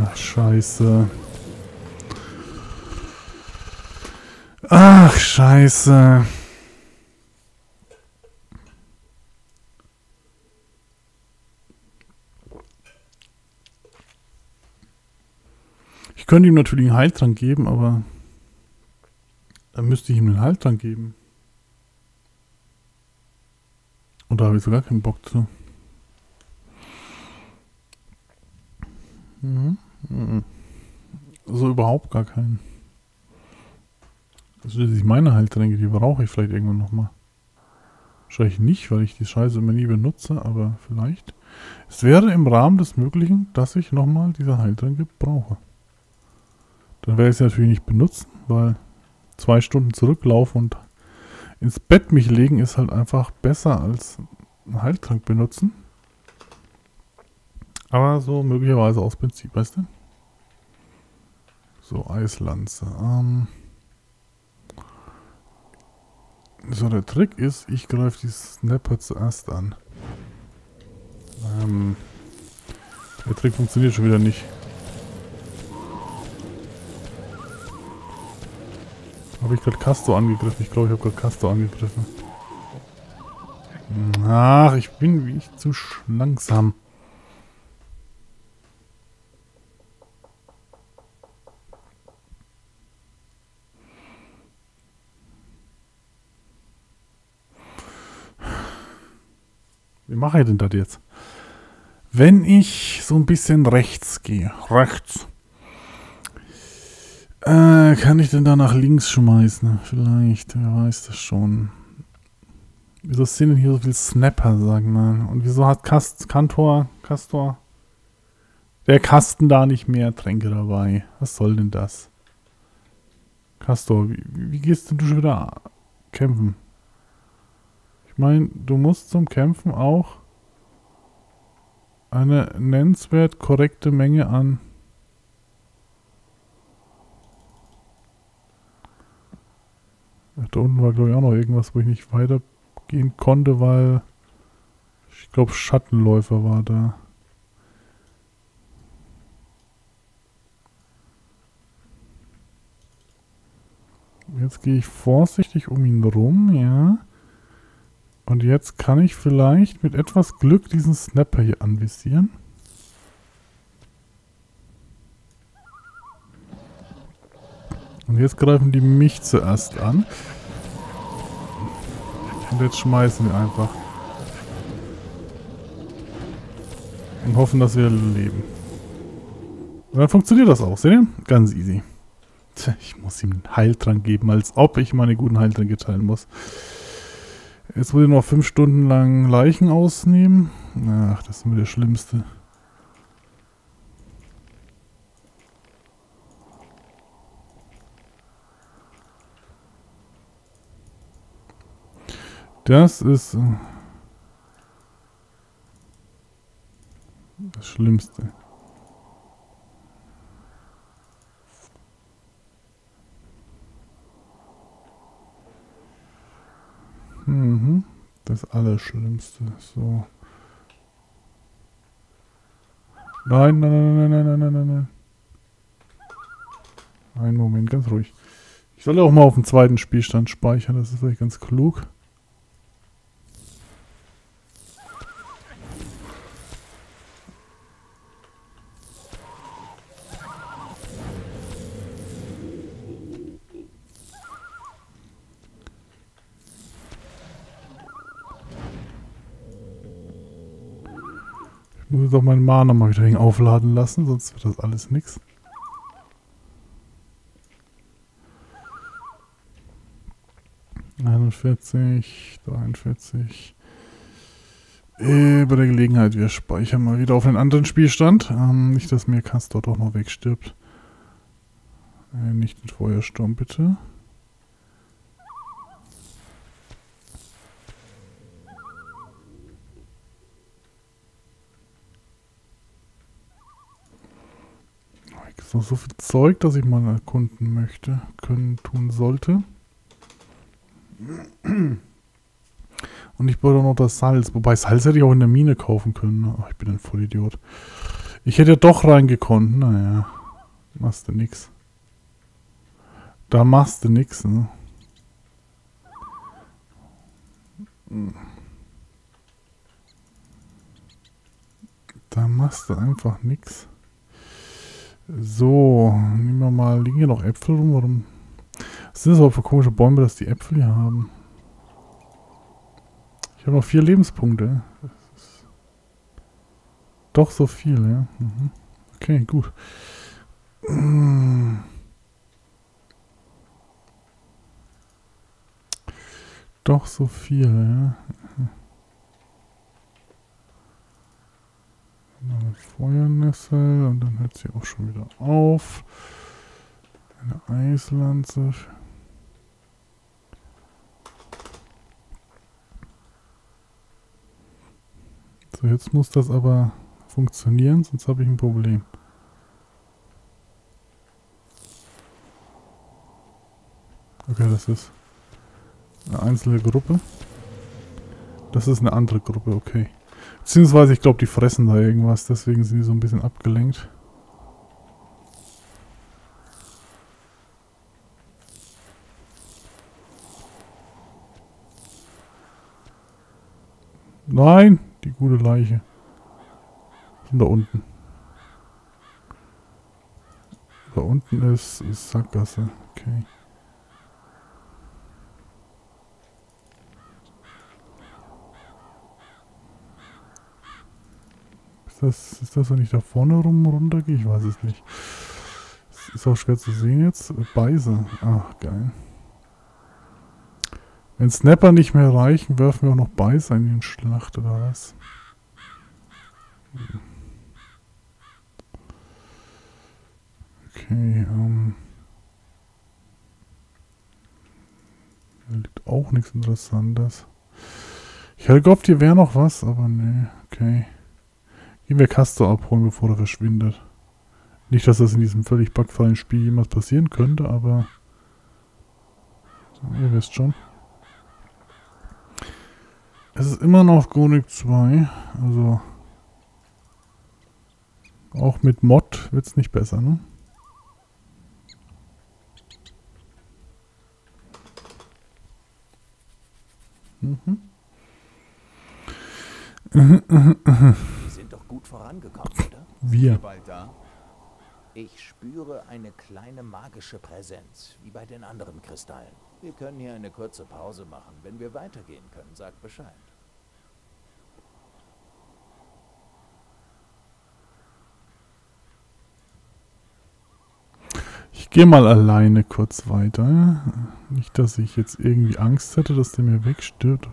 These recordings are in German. Ach, scheiße. Ach, scheiße. Ich könnte ihm natürlich einen Heiltrank geben, aber dann müsste ich ihm einen Heiltrank geben. Und da habe ich so gar keinen Bock zu. Also überhaupt gar keinen. Also dass ich meine Heiltränke, die brauche ich vielleicht irgendwann nochmal. Wahrscheinlich nicht, weil ich die Scheiße immer nie benutze, aber vielleicht. Es wäre im Rahmen des Möglichen, dass ich nochmal diese Heiltränke brauche. Dann werde ich sie natürlich nicht benutzen, weil 2 Stunden zurücklaufen und ins Bett mich legen ist halt einfach besser als einen Heiltrank benutzen. Aber so möglicherweise aus Prinzip, weißt du? So, Eislanze. So, der Trick ist, ich greife die Snapper zuerst an. Der Trick funktioniert schon wieder nicht. Habe ich gerade Castor angegriffen? Ich glaube, ich habe gerade Castor angegriffen. Ach, ich bin wie ich zu langsam. Wie mache ich denn das jetzt? Wenn ich so ein bisschen rechts gehe, kann ich denn da nach links schmeißen? Vielleicht, wer weiß das schon. Wieso sind denn hier so viele Snapper, sagen wir? Und wieso hat Castor, der Kasten da nicht mehr Tränke dabei? Was soll denn das? Castor, wie gehst denn du schon wieder kämpfen? Ich meine, du musst zum Kämpfen auch eine nennenswert korrekte Menge an da unten war, glaube ich, auch noch irgendwas, wo ich nicht weitergehen konnte, weil ich glaube, Schattenläufer war da. Jetzt gehe ich vorsichtig um ihn rum, ja. Und jetzt kann ich vielleicht mit etwas Glück diesen Snapper hier anvisieren. Und jetzt greifen die mich zuerst an. Und jetzt schmeißen wir einfach. Und hoffen, dass wir leben. Und dann funktioniert das auch, seht ihr? Ganz easy. Tja, ich muss ihm einen Heiltrank geben, als ob ich meine guten Heiltränke teilen muss. Jetzt muss ich noch 5 Stunden lang Leichen ausnehmen. Ach, das ist mir der Schlimmste. Das ist das Schlimmste. Das Allerschlimmste. So. Nein, nein, nein, nein, nein, nein, nein, nein. Einen Moment, ganz ruhig. Ich soll auch mal auf dem zweiten Spielstand speichern, das ist vielleicht ganz klug. Ich muss jetzt auch meinen Mana mal wieder aufladen lassen, sonst wird das alles nichts. Bei der Gelegenheit, wir speichern mal wieder auf einen anderen Spielstand. Nicht, dass mir Castor doch noch wegstirbt. Nicht den Feuersturm, bitte. Noch so viel Zeug, dass ich mal erkunden möchte, tun sollte. Und ich brauche noch das Salz. Wobei, Salz hätte ich auch in der Mine kaufen können. Ach, ich bin ein Vollidiot. Ich hätte ja doch reingekonnt. Naja. Machst du nix. Da machst du nix, ne? Da machst du einfach nix. So, nehmen wir mal. Liegen hier noch Äpfel rum? Warum? Was sind das auch für komische Bäume, dass die Äpfel hier haben? Ich habe noch 4 Lebenspunkte. Das ist doch so viel, ja. Mhm. Okay, gut. Doch so viel, ja. Eine Feuernessel und dann hört sie auch schon wieder auf. Eine Eislanze. So, jetzt muss das aber funktionieren, sonst habe ich ein Problem. Okay, das ist eine einzelne Gruppe. Das ist eine andere Gruppe, okay. Beziehungsweise, ich glaube, die fressen da irgendwas, deswegen sind die so ein bisschen abgelenkt. Nein, die gute Leiche. Von da unten. Da unten ist Sackgasse, okay. Ist das, wenn ich da vorne runter gehe? Ich weiß es nicht. Das ist auch schwer zu sehen jetzt. Beißer. Ach, geil. Wenn Snapper nicht mehr reichen, werfen wir auch noch Beißer in den Schlacht oder was? Okay, da liegt auch nichts Interessantes. Ich hätte gehofft, hier wäre noch was, aber nee. Okay. Gehen wir Castor abholen, bevor er verschwindet. Nicht, dass das in diesem völlig bugfreien Spiel jemals passieren könnte, aber... Ihr wisst schon. Es ist immer noch Gothic 2, also... Auch mit Mod wird es nicht besser, ne? Mhm. Gut vorangekommen, oder? Wir. Ich spüre eine kleine magische Präsenz, wie bei den anderen Kristallen. Wir können hier eine kurze Pause machen. Wenn wir weitergehen können, sagt Bescheid. Ich gehe mal alleine kurz weiter. Nicht, dass ich jetzt irgendwie Angst hätte, dass der mir wegstirbt.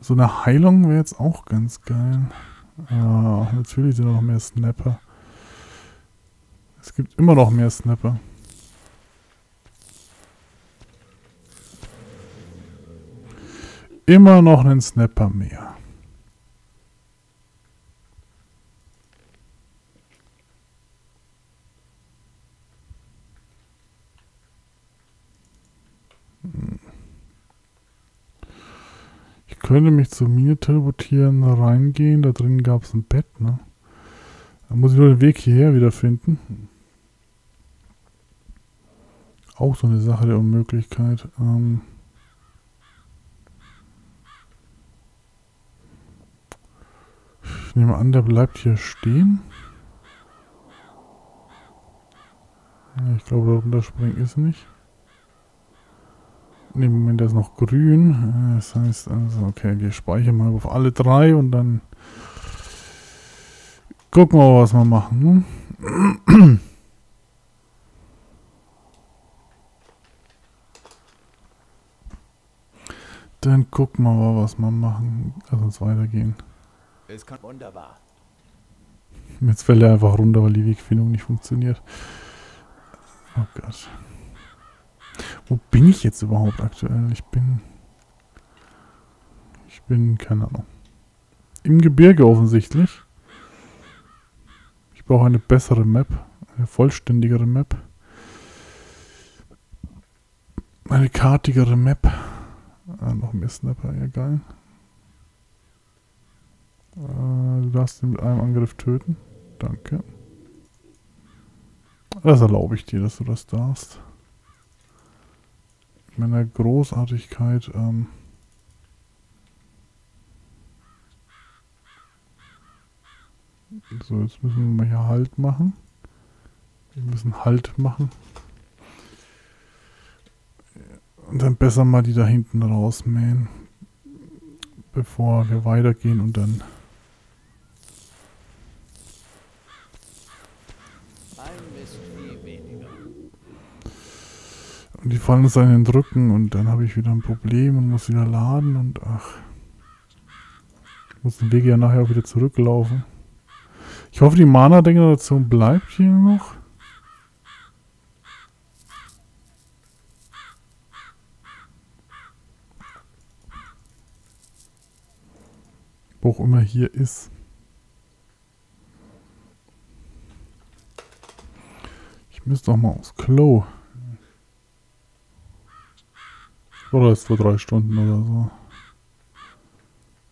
So eine Heilung wäre jetzt auch ganz geil. Ja, natürlich sind noch mehr Snapper. Es gibt immer noch mehr Snapper. Immer noch einen Snapper mehr. Ich könnte mich zur Mine teleportieren, reingehen. Da drin gab es ein Bett, ne? Da muss ich nur den Weg hierher wieder finden. Auch so eine Sache der Unmöglichkeit. Ich nehme an, der bleibt hier stehen. Ich glaube, da runterspringen ist nicht. Ne, Moment, der ist noch grün. Das heißt also, okay, wir speichern mal auf alle 3 und dann gucken wir mal, was wir machen. Ne? Dann gucken wir mal, was wir machen. Lass uns weitergehen. Es kann wunderbar. Jetzt fällt er einfach runter, weil die Wegfindung nicht funktioniert. Oh Gott. Wo bin ich jetzt überhaupt aktuell? Ich bin, keine Ahnung. Im Gebirge offensichtlich. Ich brauche eine bessere Map. Eine vollständigere Map. Eine kartigere Map. Noch mehr Snapper, ja geil. Du darfst ihn mit einem Angriff töten. Danke. Das erlaube ich dir, dass du das darfst. Mit meiner Großartigkeit, So, jetzt müssen wir hier Halt machen. Wir müssen Halt machen. Und dann besser mal die da hinten rausmähen. Bevor wir weitergehen und dann... Und die fallen uns einen drücken und dann habe ich wieder ein Problem und muss wieder laden und ach... Ich muss den Weg ja nachher auch wieder zurücklaufen. Ich hoffe, die Mana-Degradation bleibt hier noch. Wo auch immer hier ist. Ich müsste auch mal aufs Klo. Oder ist vor 3 Stunden oder so.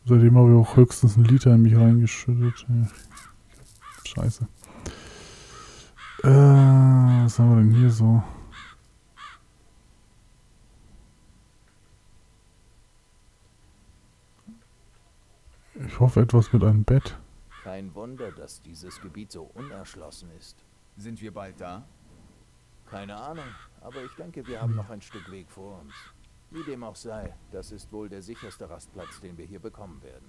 Seitdem habe ich auch höchstens 1 Liter in mich reingeschüttet. Ja. Scheiße. Was haben wir denn hier so? Ich hoffe etwas mit einem Bett. Kein Wunder, dass dieses Gebiet so unerschlossen ist. Sind wir bald da? Keine Ahnung, aber ich denke, wir haben noch ein Stück Weg vor uns. Wie dem auch sei, das ist wohl der sicherste Rastplatz, den wir hier bekommen werden.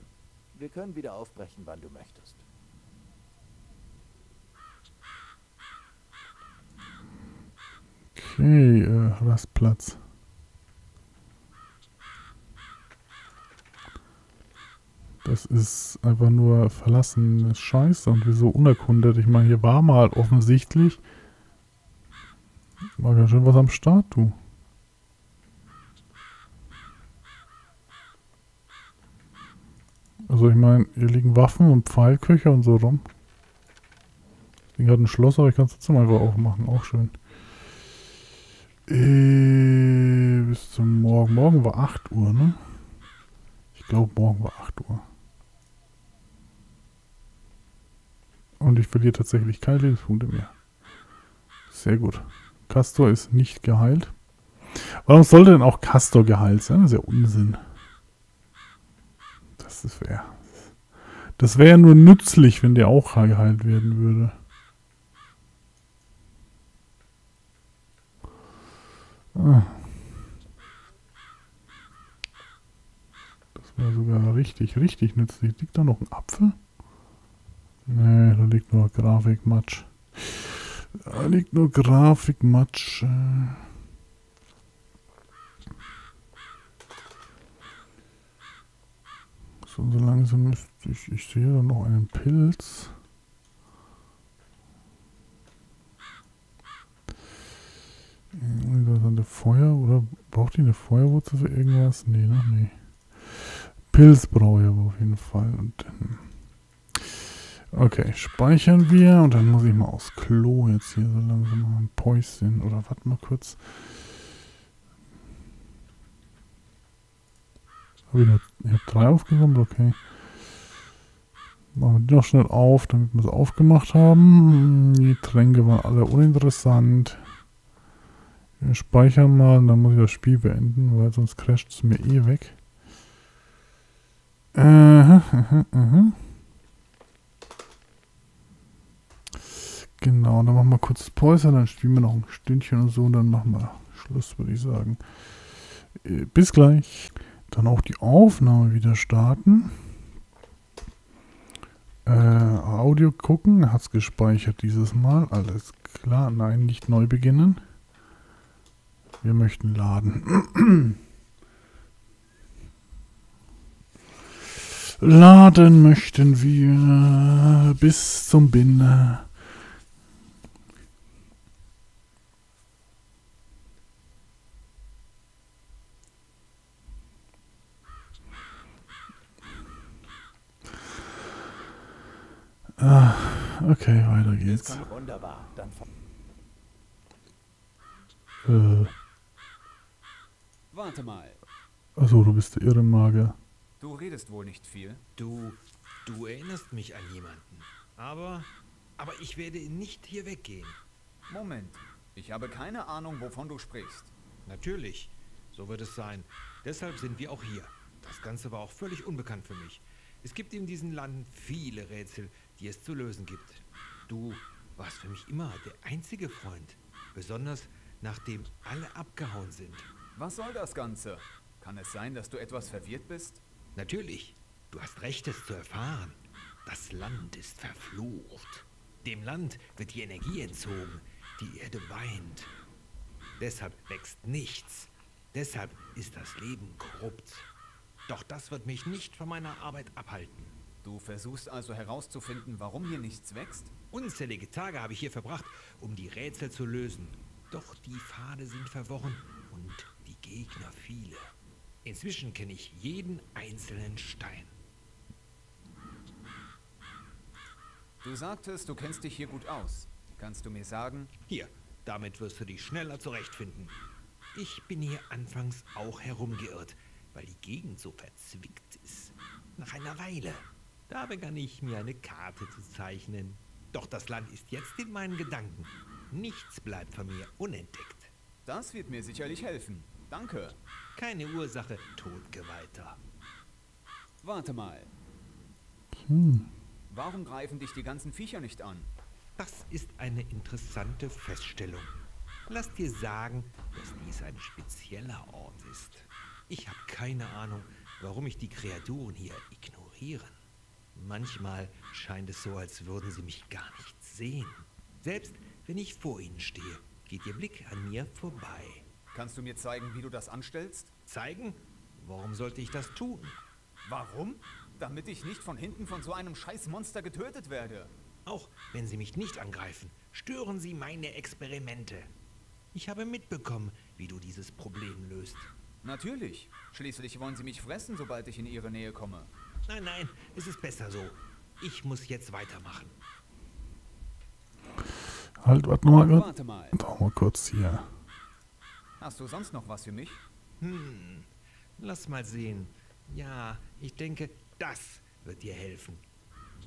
Wir können wieder aufbrechen, wann du möchtest. Okay, Rastplatz. Das ist einfach nur verlassenes Scheiße und wieso unerkundet? Ich meine, hier war mal offensichtlich. War ganz schön was am Start, du. Also ich meine, hier liegen Waffen und Pfeilköcher und so rum. Das Ding hat ein Schloss, aber ich kann es trotzdem einfach aufmachen, auch schön. Bis zum Morgen. Morgen war 8 Uhr, ne? Ich glaube, morgen war 8 Uhr. Und ich verliere tatsächlich keine Lebenspunkte mehr. Sehr gut. Castor ist nicht geheilt. Warum sollte denn auch Castor geheilt sein? Das ist ja Unsinn. Das wäre ja nur nützlich, wenn der auch geheilt werden würde. Ah. Das war sogar richtig, richtig nützlich. Liegt da noch ein Apfel? Nee, da liegt nur Grafikmatsch. Da liegt nur Grafikmatsch. So, so langsam müsste ich... Ich sehe da noch einen Pilz. Interessante Feuer, oder? Braucht die eine Feuerwurzel für irgendwas? Nee, ne? Nee. Pilz brauche ich aber auf jeden Fall. Und dann okay, speichern wir. Und dann muss ich mal aufs Klo jetzt hier so langsam mal ein Päuschen. Oder warte mal kurz. Ich habe 3 aufgesammelt, okay. Machen wir die noch schnell auf, damit wir es aufgemacht haben. Die Tränke waren alle uninteressant. Wir speichern mal und dann muss ich das Spiel beenden, weil sonst crasht es mir eh weg. Genau, dann machen wir kurz Pause, dann spielen wir noch ein Stündchen und so und dann machen wir Schluss, würde ich sagen. Bis gleich. Dann auch die Aufnahme wieder starten. Audio gucken, hat es gespeichert dieses Mal, alles klar. Nein, nicht neu beginnen. Wir möchten laden. Laden möchten wir bis zum Binder. Ah, okay, weiter geht's. Wunderbar. Warte mal. Also, du bist der Irre-Mage. Du redest wohl nicht viel. Du erinnerst mich an jemanden. Aber ich werde nicht hier weggehen. Moment. Ich habe keine Ahnung, wovon du sprichst. Natürlich. So wird es sein. Deshalb sind wir auch hier. Das Ganze war auch völlig unbekannt für mich. Es gibt in diesen Landen viele Rätsel, die es zu lösen gibt. Du warst für mich immer der einzige Freund. Besonders nachdem alle abgehauen sind. Was soll das Ganze? Kann es sein, dass du etwas verwirrt bist? Natürlich. Du hast recht, es zu erfahren. Das Land ist verflucht. Dem Land wird die Energie entzogen. Die Erde weint. Deshalb wächst nichts. Deshalb ist das Leben korrupt. Doch das wird mich nicht von meiner Arbeit abhalten. Du versuchst also herauszufinden, warum hier nichts wächst? Unzählige Tage habe ich hier verbracht, um die Rätsel zu lösen. Doch die Pfade sind verworren und die Gegner viele. Inzwischen kenne ich jeden einzelnen Stein. Du sagtest, du kennst dich hier gut aus. Kannst du mir sagen? Hier, damit wirst du dich schneller zurechtfinden. Ich bin hier anfangs auch herumgeirrt, weil die Gegend so verzwickt ist. Nach einer Weile, da begann ich mir eine Karte zu zeichnen. Doch das Land ist jetzt in meinen Gedanken. Nichts bleibt von mir unentdeckt. Das wird mir sicherlich helfen. Danke. Keine Ursache, Todgeweihter. Warte mal. Warum greifen dich die ganzen Viecher nicht an? Das ist eine interessante Feststellung. Lass dir sagen, dass dies ein spezieller Ort ist. Ich habe keine Ahnung, warum mich die Kreaturen hier ignorieren. Manchmal scheint es so, als würden sie mich gar nicht sehen. Selbst wenn ich vor ihnen stehe, geht ihr Blick an mir vorbei. Kannst du mir zeigen, wie du das anstellst? Zeigen? Warum sollte ich das tun? Warum? Damit ich nicht von hinten von so einem Scheißmonster getötet werde. Auch wenn sie mich nicht angreifen, stören sie meine Experimente. Ich habe mitbekommen, wie du dieses Problem löst. Natürlich. Schließlich wollen sie mich fressen, sobald ich in ihre Nähe komme. Nein, nein, es ist besser so. Ich muss jetzt weitermachen. Halt, warte mal. Doch mal kurz hier. Hast du sonst noch was für mich? Lass mal sehen. Ja, ich denke, das wird dir helfen.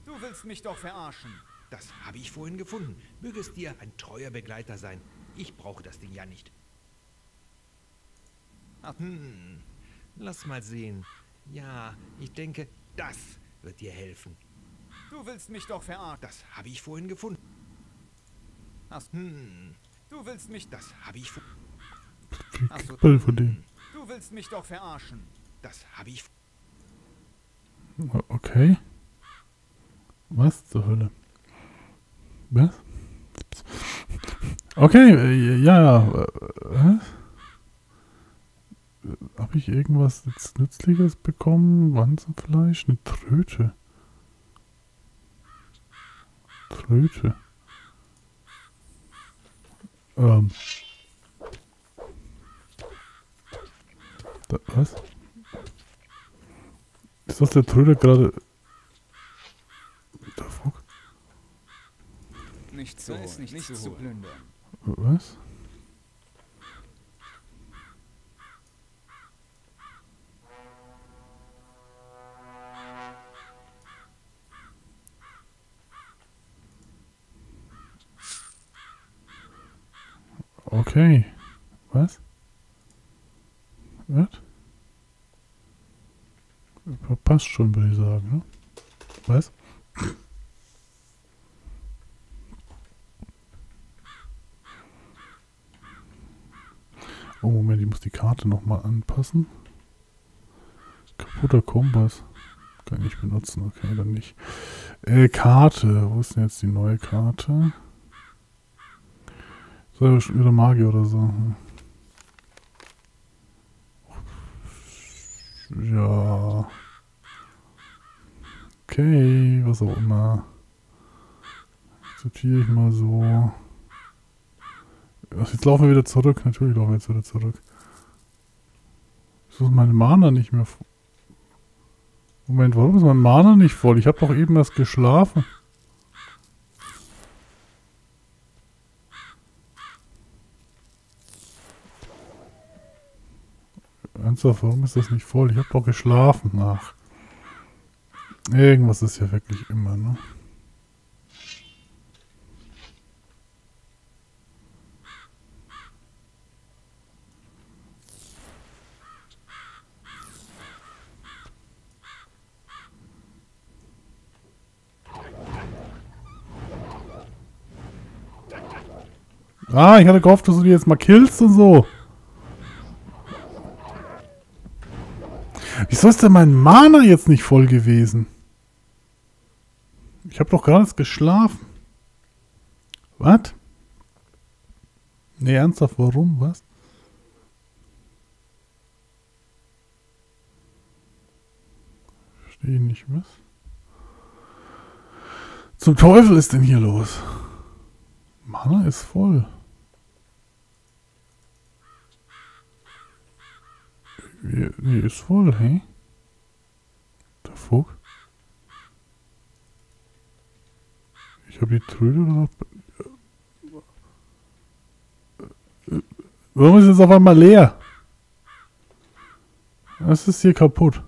Du willst mich doch verarschen. Das habe ich vorhin gefunden. Möge es dir ein treuer Begleiter sein. Ich brauche das Ding ja nicht. Lass mal sehen. Ja, ich denke, das wird dir helfen. Du willst mich doch verarschen. Das habe ich vorhin gefunden. Du willst mich... Das habe ich vorhin... Du willst mich doch verarschen. Das habe ich... Okay. Was zur Hölle? Was? Okay, habe ich irgendwas Nützliches bekommen? Wanzenfleisch? Eine Tröte. Tröte. Was? Ist das der Tröte gerade... Nichts so, nichts zu plündern. Was? Okay. Was? Was? Passt schon, würde ich sagen, ne? Was? Oh, Moment, ich muss die Karte nochmal anpassen. Kaputter Kompass. Kann ich nicht benutzen, okay, dann nicht. Karte. Wo ist denn jetzt die neue Karte? Das ist ja schon wieder Magie oder so. Ja. Okay, was auch immer. Akzeptiere ich mal so. Jetzt laufen wir wieder zurück. Natürlich laufen wir jetzt wieder zurück. Ist meine Mana nicht mehr voll? Moment, warum ist mein Mana nicht voll? Ich habe doch eben erst geschlafen. Ernsthaft, warum ist das nicht voll? Ich habe doch geschlafen nach. Irgendwas ist ja wirklich immer, ne? Ah, ich hatte gehofft, dass du die jetzt mal killst und so. Wieso ist denn mein Mana jetzt nicht voll gewesen? Ich habe doch gerade geschlafen. Was? Nee, ernsthaft, warum? Was? Verstehe nicht, was? Zum Teufel ist denn hier los? Mana ist voll. Die ist voll, hey? Der Fuck? Ich habe die Tröde noch. Warum ist jetzt auf einmal leer? Was ist hier kaputt?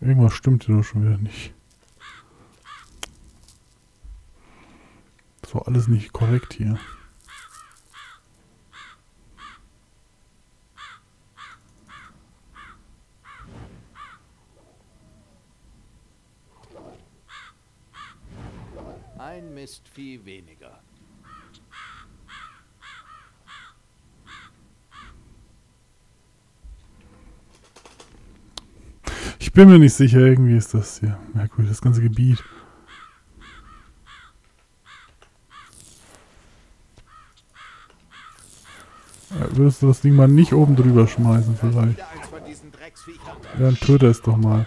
Irgendwas stimmt hier doch schon wieder nicht. So, alles nicht korrekt hier. Ein Mistvieh weniger. Ich bin mir nicht sicher, irgendwie ist das hier merkwürdig, das ganze Gebiet. Ja, würdest du das Ding mal nicht oben drüber schmeißen vielleicht? Ja, dann töte es doch mal.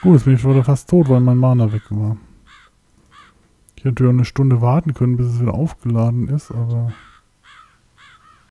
Gut, jetzt bin ich schon fast tot, weil mein Mana weg war. Ich hätte natürlich auch eine Stunde warten können, bis es wieder aufgeladen ist, aber...